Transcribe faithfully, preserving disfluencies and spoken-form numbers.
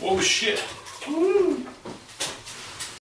Whoa, shit. Woo.